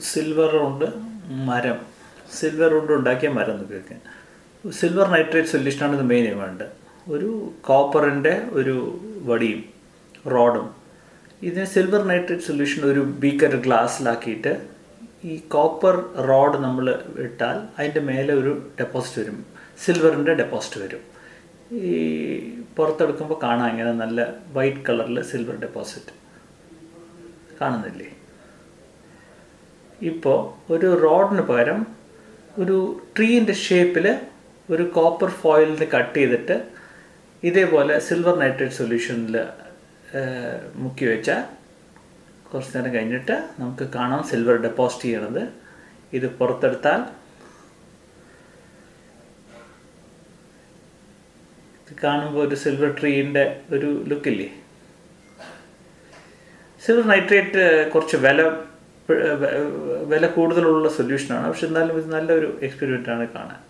silver round maram. Silver round undakiya maram ennu kekkam. Silver nitrate solution aanu main event. ഒരു കോപ്പറിന്റെ ഒരു വടിയും റോഡും ഇതിനെ സിൽവർ നൈട്രേറ്റ് സൊല്യൂഷൻ ഒരു ബീക്കർ ഗ്ലാസ്സിലാക്കിയിട്ട് ഈ കോപ്പർ റോഡ് നമ്മൾ ഇട്ടാൽ അതിന്റെ മേലെ ഒരു ഡെപ്പോസിറ്റ് വരും സിൽവറിന്റെ ഡെപ്പോസിറ്റ് വരും ഈ പുറത്തെടുക്കുമ്പോൾ കാണാം ഇങ്ങനെ നല്ല വൈറ്റ് കളറിൽ സിൽവർ ഡെപ്പോസിറ്റ് കാണുന്നില്ലേ ഇപ്പോൾ ഒരു റോഡിന് പകരം ഒരു ട്രീന്റെ ഷേപ്പിൽ ഒരു കോപ്പർ ഫോയിലിനെ കട്ട് ചെയ്തിട്ട് ഇതേപോലെ സിൽവർ നൈട്രേറ്റ് സൊല്യൂഷനിൽ മുക്കി വെച്ചാൽ കുറച്ച് നേരം കഴിഞ്ഞിട്ട് നമുക്ക് കാണാം സിൽവർ ഡെപ്പോസിറ്റ് ചെയ്യണത്. ഇത് പുറത്തെടുത്താൽ ഇത് കാണുമ്പോൾ ഒരു സിൽവർ ട്രീൻ്റെ ഒരു ലുക്കില്ലേ. സിൽവർ നൈട്രേറ്റ് കുറച്ച് വില കൂടുതലുള്ള സൊല്യൂഷനാണ്, പക്ഷെ എന്നാലും ഇത് നല്ലൊരു എക്സ്പെരിമെൻ്റാണ് കാണാൻ.